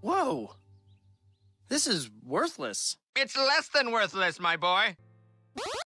Whoa! This is worthless. It's less than worthless, my boy.